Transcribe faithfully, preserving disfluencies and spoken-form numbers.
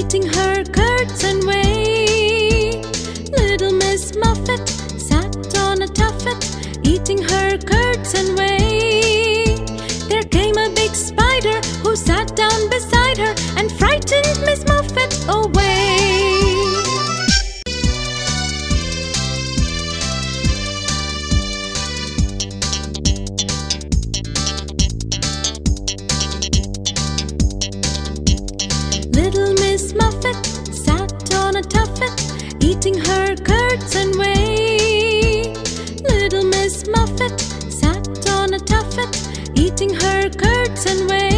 eating her curds and whey. Little Miss Muffet sat on a tuffet, eating her curds and whey. There came a big spider who sat down beside her and frightened Miss Muffet away. Little Miss Muffet sat on a tuffet, eating her curds and whey. Little Miss Muffet sat on a tuffet, eating her curds and whey.